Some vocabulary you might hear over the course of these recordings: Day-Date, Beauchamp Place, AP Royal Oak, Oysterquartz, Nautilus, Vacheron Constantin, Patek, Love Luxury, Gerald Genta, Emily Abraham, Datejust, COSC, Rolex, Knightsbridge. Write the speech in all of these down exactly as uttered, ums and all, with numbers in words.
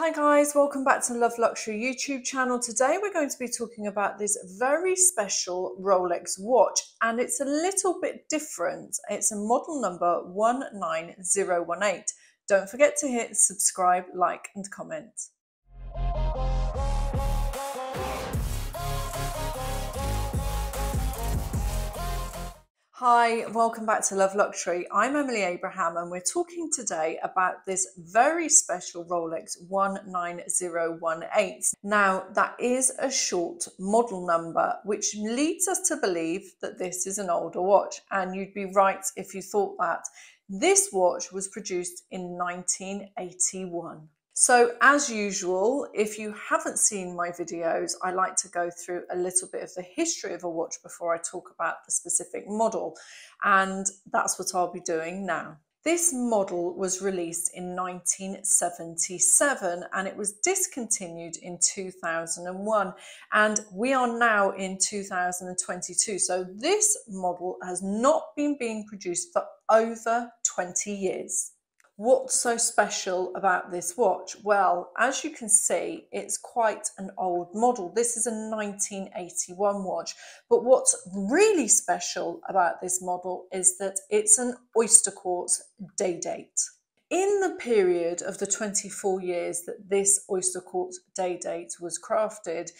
Hi guys, welcome back to the Love Luxury YouTube channel. Today we're going to be talking about this very special Rolex watch, and it's a little bit different. It's a model number one nine zero one eight. Don't forget to hit subscribe, like and comment. Hi, welcome back to Love Luxury. I'm Emily Abraham and we're talking today about this very special Rolex one nine zero one eight. Now, that is a short model number, which leads us to believe that this is an older watch, and you'd be right if you thought that. This watch was produced in nineteen eighty-one. So as usual, if you haven't seen my videos, I like to go through a little bit of the history of a watch before I talk about the specific model, and that's what I'll be doing now. This model was released in nineteen seventy-seven and it was discontinued in two thousand one, and we are now in two thousand twenty-two, so this model has not been being produced for over twenty years. What's so special about this watch? Well, as you can see, it's quite an old model. This is a nineteen eighty-one watch, but what's really special about this model is that it's an Oysterquartz Day-Date. In the period of the twenty-four years that this Oysterquartz Day-Date was crafted,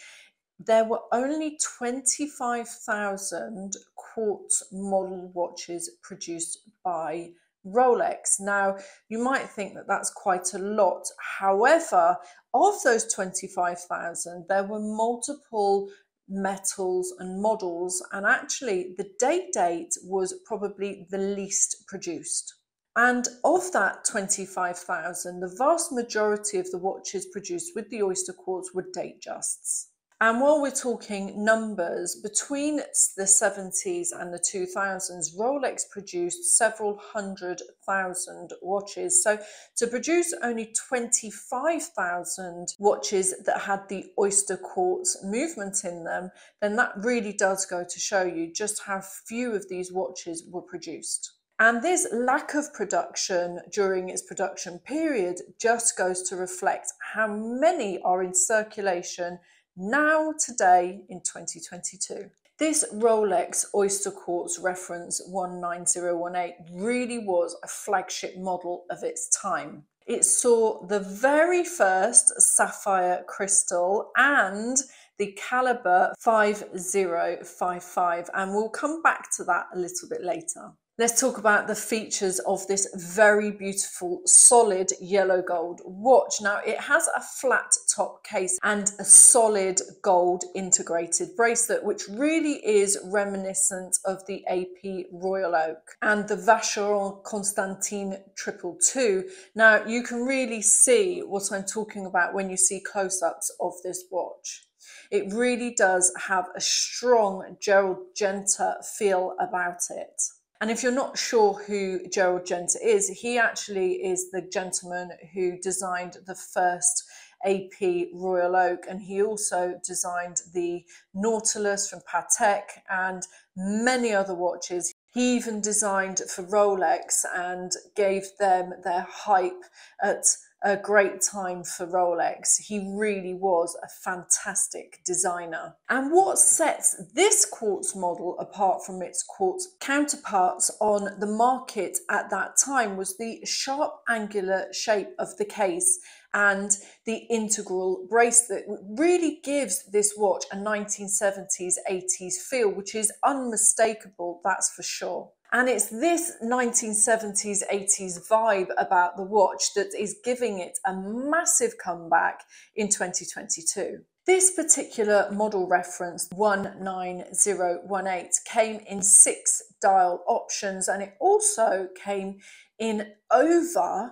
there were only twenty-five thousand quartz model watches produced by Rolex. Now, you might think that that's quite a lot. However, of those twenty-five thousand, there were multiple metals and models, and actually the Day-Date was probably the least produced. And of that twenty-five thousand, the vast majority of the watches produced with the Oysterquartz were Datejusts. And while we're talking numbers, between the seventies and the two thousands, Rolex produced several hundred thousand watches. So to produce only twenty-five thousand watches that had the Oysterquartz movement in them, then that really does go to show you just how few of these watches were produced. And this lack of production during its production period just goes to reflect how many are in circulation now today in twenty twenty-two. This Rolex Oysterquartz reference one nine zero one eight really was a flagship model of its time. It saw the very first sapphire crystal and the Calibre five zero five five, and we'll come back to that a little bit later. Let's talk about the features of this very beautiful solid yellow gold watch. Now, it has a flat top case and a solid gold integrated bracelet, which really is reminiscent of the A P Royal Oak and the Vacheron Constantin triple two. Now, you can really see what I'm talking about when you see close-ups of this watch. It really does have a strong Gerald Genta feel about it. And if you're not sure who Gerald Genta is, he actually is the gentleman who designed the first A P Royal Oak, and he also designed the Nautilus from Patek and many other watches. He even designed for Rolex and gave them their hype at a great time for Rolex. He really was a fantastic designer. And what sets this quartz model apart from its quartz counterparts on the market at that time was the sharp angular shape of the case and the integral bracelet. It really gives this watch a nineteen seventies, eighties feel, which is unmistakable, that's for sure. And it's this nineteen seventies, eighties vibe about the watch that is giving it a massive comeback in twenty twenty-two. This particular model reference, one nine zero one eight, came in six dial options, and it also came in over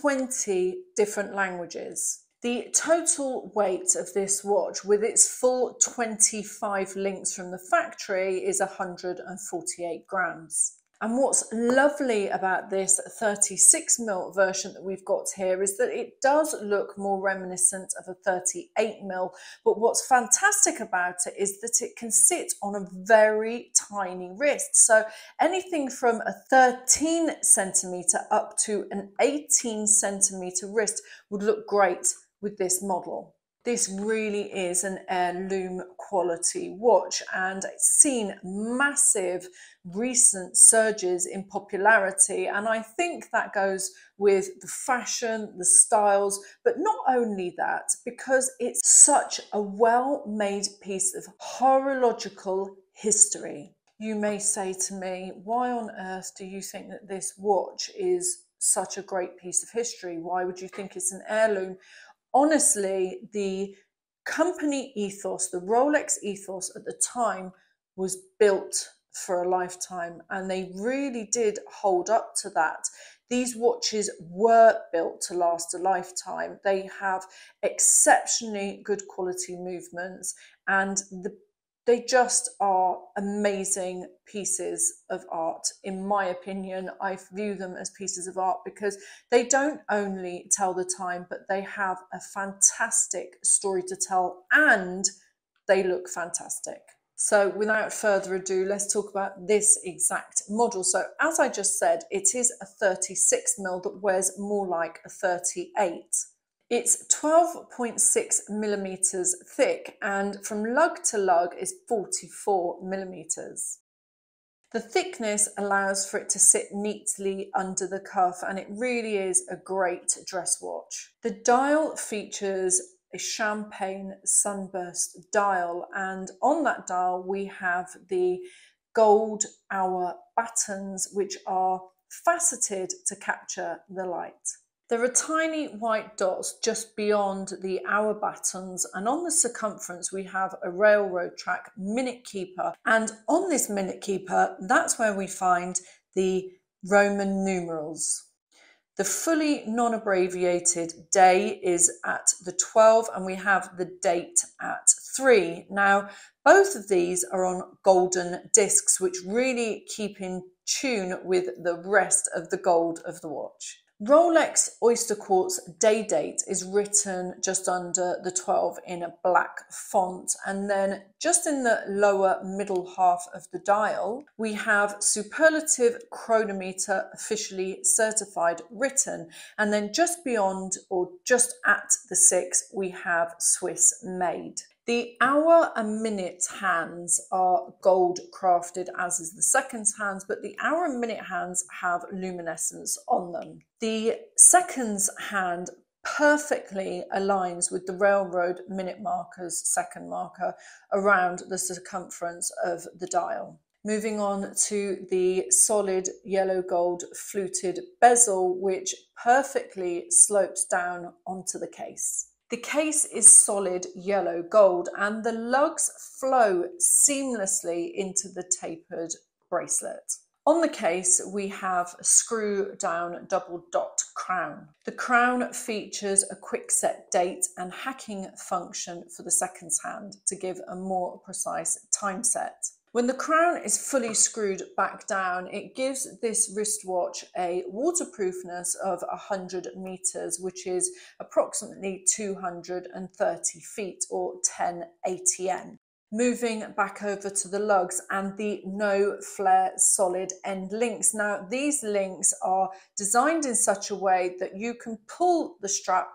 twenty different languages. The total weight of this watch, with its full twenty-five links from the factory, is one hundred forty-eight grams. And what's lovely about this thirty-six mil version that we've got here is that it does look more reminiscent of a thirty-eight mil, but what's fantastic about it is that it can sit on a very tiny wrist. So anything from a thirteen centimeter up to an eighteen centimeter wrist would look great with this model. This really is an heirloom quality watch, and it's seen massive recent surges in popularity, and I think that goes with the fashion, the styles, but not only that, because it's such a well-made piece of horological history. You may say to me, why on earth do you think that this watch is such a great piece of history? Why would you think it's an heirloom? Honestly, the company ethos, the Rolex ethos at the time, was built for a lifetime, and they really did hold up to that. These watches were built to last a lifetime. They have exceptionally good quality movements, and the They just are amazing pieces of art. In my opinion, I view them as pieces of art because they don't only tell the time, but they have a fantastic story to tell, and they look fantastic. So without further ado, let's talk about this exact model. So as I just said, it is a thirty-six millimeter that wears more like a thirty-eight. It's twelve point six millimeters thick, and from lug to lug is forty-four millimeters. The thickness allows for it to sit neatly under the cuff, and it really is a great dress watch. The dial features a champagne sunburst dial, and on that dial we have the gold hour buttons, which are faceted to capture the light. There are tiny white dots just beyond the hour buttons, and on the circumference we have a railroad track minute keeper, and on this minute keeper, that's where we find the Roman numerals. The fully non-abbreviated day is at the twelve, and we have the date at three. Now, both of these are on golden discs, which really keep in tune with the rest of the gold of the watch. Rolex Oysterquartz Day-Date is written just under the twelve in a black font, and then just in the lower middle half of the dial we have Superlative Chronometer Officially Certified written, and then just beyond or just at the six we have Swiss Made. The hour and minute hands are gold crafted, as is the seconds hands, but the hour and minute hands have luminescence on them. The seconds hand perfectly aligns with the railroad minute marker's second marker around the circumference of the dial. Moving on to the solid yellow gold fluted bezel, which perfectly slopes down onto the case. The case is solid yellow gold, and the lugs flow seamlessly into the tapered bracelet. On the case, we have a screw down double dot crown. The crown features a quick set date and hacking function for the seconds hand to give a more precise time set. When the crown is fully screwed back down, it gives this wristwatch a waterproofness of one hundred meters, which is approximately two hundred thirty feet or ten A T M. Moving back over to the lugs and the no flare solid end links. Now, these links are designed in such a way that you can pull the strap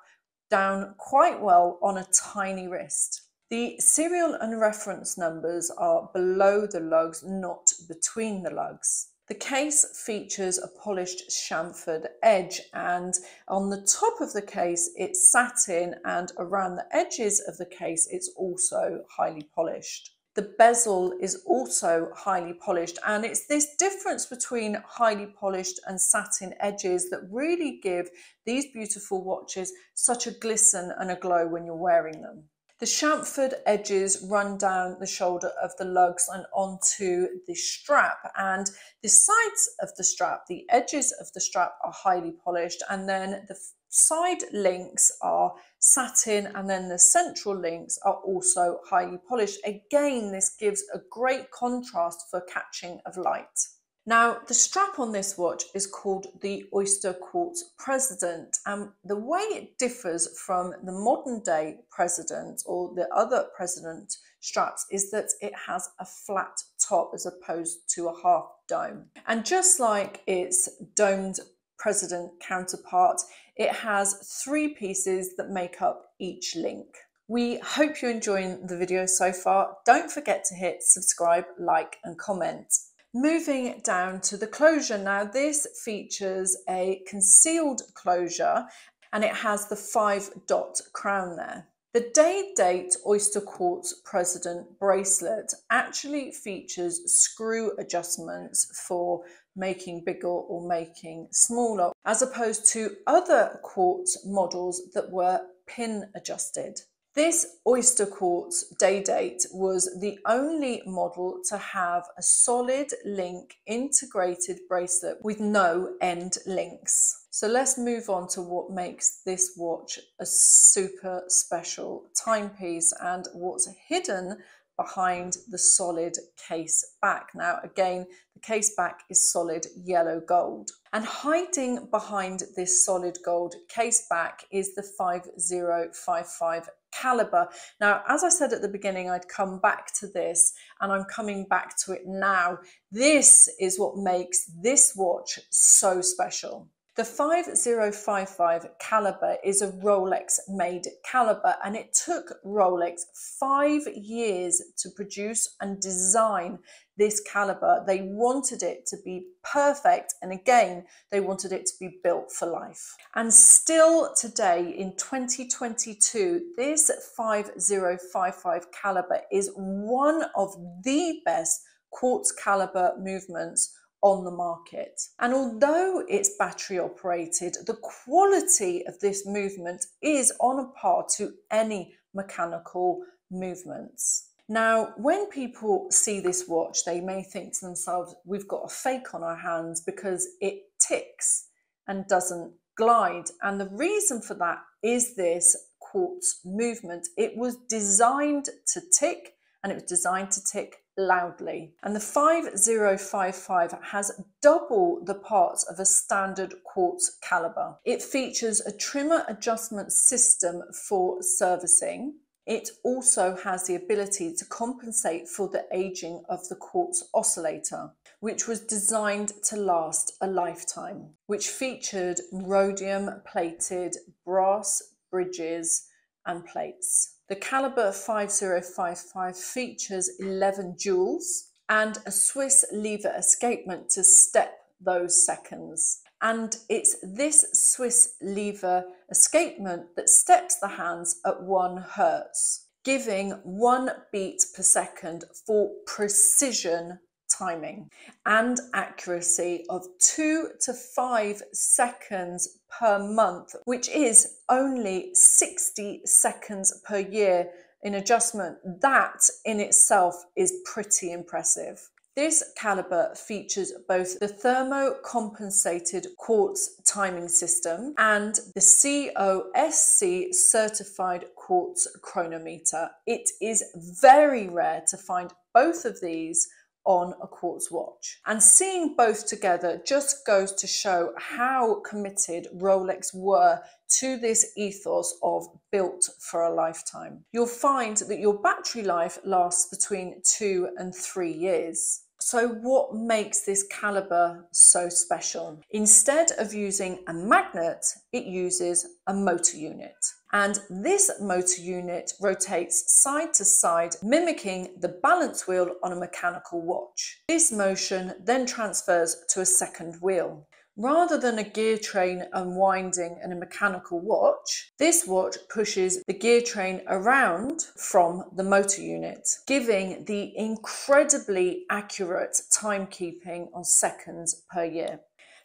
down quite well on a tiny wrist. The serial and reference numbers are below the lugs, not between the lugs. The case features a polished chamfered edge, and on the top of the case it's satin, and around the edges of the case it's also highly polished. The bezel is also highly polished, and it's this difference between highly polished and satin edges that really give these beautiful watches such a glisten and a glow when you're wearing them. The chamfered edges run down the shoulder of the lugs and onto the strap, and the sides of the strap, the edges of the strap, are highly polished, and then the side links are satin, and then the central links are also highly polished. Again, this gives a great contrast for catching of light. Now, the strap on this watch is called the Oysterquartz President, and the way it differs from the modern day President or the other President straps is that it has a flat top as opposed to a half dome. And just like its domed President counterpart, It has three pieces that make up each link. We hope you're enjoying the video so far. Don't forget to hit subscribe, like, and comment. Moving down to the closure. Now this features a concealed closure and it has the five dot crown there. The Day-Date Oysterquartz President bracelet actually features screw adjustments for making bigger or making smaller, as opposed to other quartz models that were pin adjusted. This Oysterquartz Day-Date was the only model to have a solid link integrated bracelet with no end links. So let's move on to what makes this watch a super special timepiece and what's hidden behind the solid case back. Now again, the case back is solid yellow gold, and hiding behind this solid gold case back is the five zero five five Calibre. Now, as I said at the beginning, I'd come back to this, and I'm coming back to it now. This is what makes this watch so special. The five zero five five Calibre is a Rolex made Calibre, and it took Rolex five years to produce and design this Calibre. They wanted it to be perfect, and again, they wanted it to be built for life. And still today in twenty twenty-two, this five zero five five Calibre is one of the best quartz Calibre movements on the market. And although it's battery operated, the quality of this movement is on a par to any mechanical movements. Now, when people see this watch, they may think to themselves, we've got a fake on our hands because it ticks and doesn't glide. And the reason for that is this quartz movement. It was designed to tick, and it was designed to tick loudly. And the five zero five five has double the parts of a standard quartz Calibre. It features a trimmer adjustment system for servicing. It also has the ability to compensate for the aging of the quartz oscillator, which was designed to last a lifetime, which featured rhodium-plated brass bridges and plates. The Calibre five zero five five features eleven jewels and a Swiss lever escapement to step those seconds. And it's this Swiss lever escapement that steps the hands at one hertz, giving one beat per second for precision timing and accuracy of two to five seconds per month, which is only sixty seconds per year in adjustment. That in itself is pretty impressive. This Calibre features both the thermo-compensated quartz timing system and the C O S C certified quartz chronometer. It is very rare to find both of these on a quartz watch, and seeing both together just goes to show how committed Rolex were to this ethos of built for a lifetime. You'll find that your battery life lasts between two and three years. So what makes this Calibre so special? Instead of using a magnet, it uses a motor unit. And this motor unit rotates side to side, mimicking the balance wheel on a mechanical watch. This motion then transfers to a second wheel. Rather than a gear train unwinding in a mechanical watch, this watch pushes the gear train around from the motor unit, giving the incredibly accurate timekeeping on seconds per year.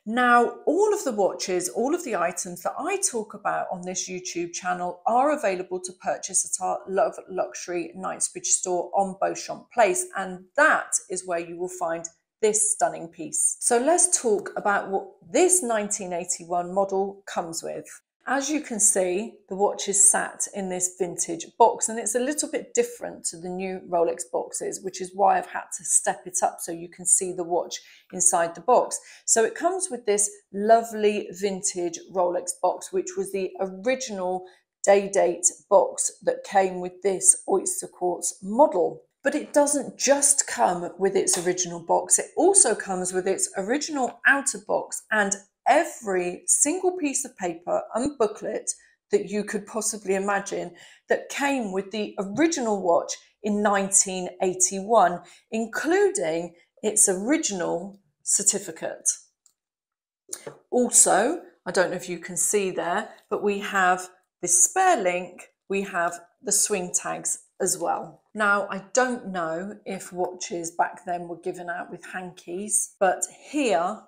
Now, all of the watches, all of the items that I talk about on this YouTube channel are available to purchase at our Love Luxury Knightsbridge store on Beauchamp Place, and that is where you will find this stunning piece. So let's talk about what this nineteen eighty-one model comes with. As you can see, the watch is sat in this vintage box, and it's a little bit different to the new Rolex boxes, which is why I've had to step it up so you can see the watch inside the box. So it comes with this lovely vintage Rolex box, which was the original Day-Date box that came with this Oysterquartz model. But it doesn't just come with its original box, it also comes with its original outer box and every single piece of paper and booklet that you could possibly imagine that came with the original watch in nineteen eighty-one, including its original certificate. Also, I don't know if you can see there, but we have this spare link, we have the swing tags as well. Now, I don't know if watches back then were given out with hankies, but here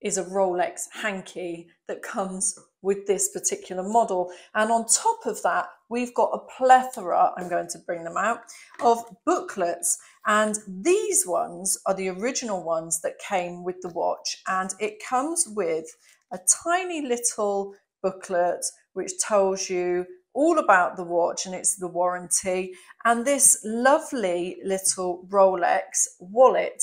is a Rolex hanky that comes with this particular model. And on top of that, we've got a plethora, I'm going to bring them out, of booklets. And these ones are the original ones that came with the watch. And it comes with a tiny little booklet which tells you all about the watch, and it's the warranty, and this lovely little Rolex wallet.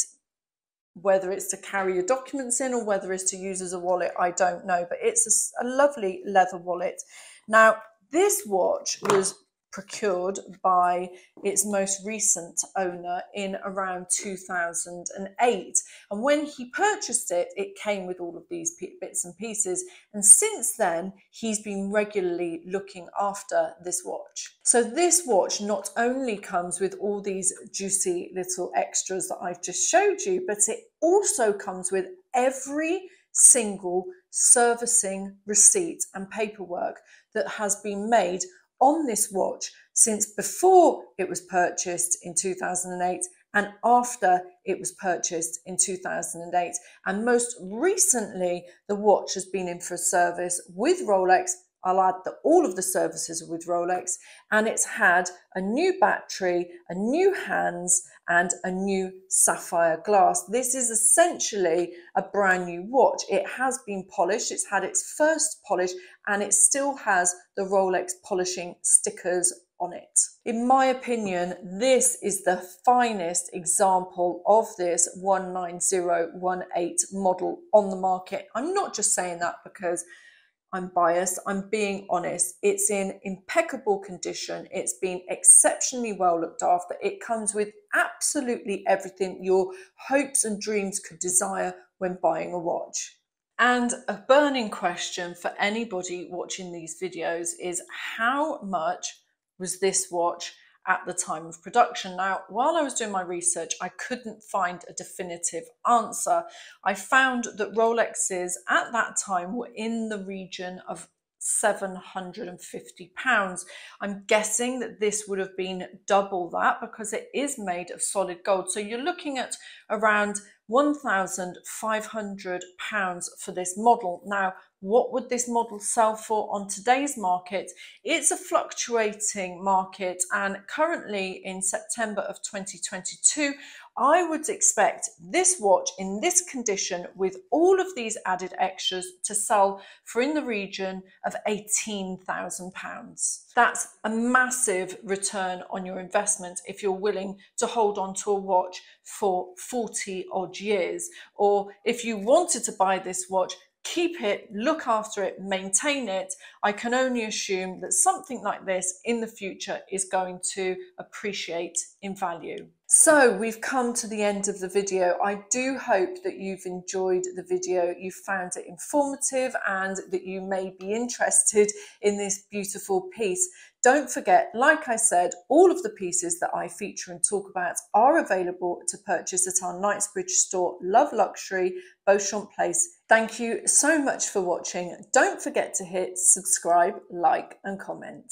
Whether it's to carry your documents in or whether it's to use as a wallet, I don't know, but it's a, a lovely leather wallet. Now, this watch was procured by its most recent owner in around two thousand eight, and when he purchased it, it came with all of these bits and pieces, and since then he's been regularly looking after this watch. So this watch not only comes with all these juicy little extras that I've just showed you, but it also comes with every single servicing receipt and paperwork that has been made on this watch since before it was purchased in two thousand eight and after it was purchased in two thousand eight. And most recently, the watch has been in for service with Rolex. I'll add that all of the services are with Rolex, and it's had a new battery, a new hands, and a new sapphire glass. This is essentially a brand new watch. It has been polished, it's had its first polish, and it still has the Rolex polishing stickers on it. In my opinion, this is the finest example of this one nine zero one eight model on the market. I'm not just saying that because I'm biased, I'm being honest. It's in impeccable condition. It's been exceptionally well looked after. It comes with absolutely everything your hopes and dreams could desire when buying a watch. And a burning question for anybody watching these videos is, how much was this watch at the time of production? Now, while I was doing my research, I couldn't find a definitive answer. I found that Rolexes at that time were in the region of seven hundred and fifty pounds. I'm guessing that this would have been double that because it is made of solid gold. So you're looking at around one thousand five hundred pounds for this model. Now, what would this model sell for on today's market? It's a fluctuating market, and currently in September of twenty twenty-two, I would expect this watch in this condition with all of these added extras to sell for in the region of eighteen thousand pounds. That's a massive return on your investment if you're willing to hold on to a watch for forty odd years, or if you wanted to buy this watch, keep it, look after it, maintain it. I can only assume that something like this in the future is going to appreciate in value. So we've come to the end of the video. I do hope that you've enjoyed the video, you found it informative, and that you may be interested in this beautiful piece. Don't forget, like I said, all of the pieces that I feature and talk about are available to purchase at our Knightsbridge store, Love Luxury, Beauchamp Place. Thank you so much for watching. Don't forget to hit subscribe, like, and comment.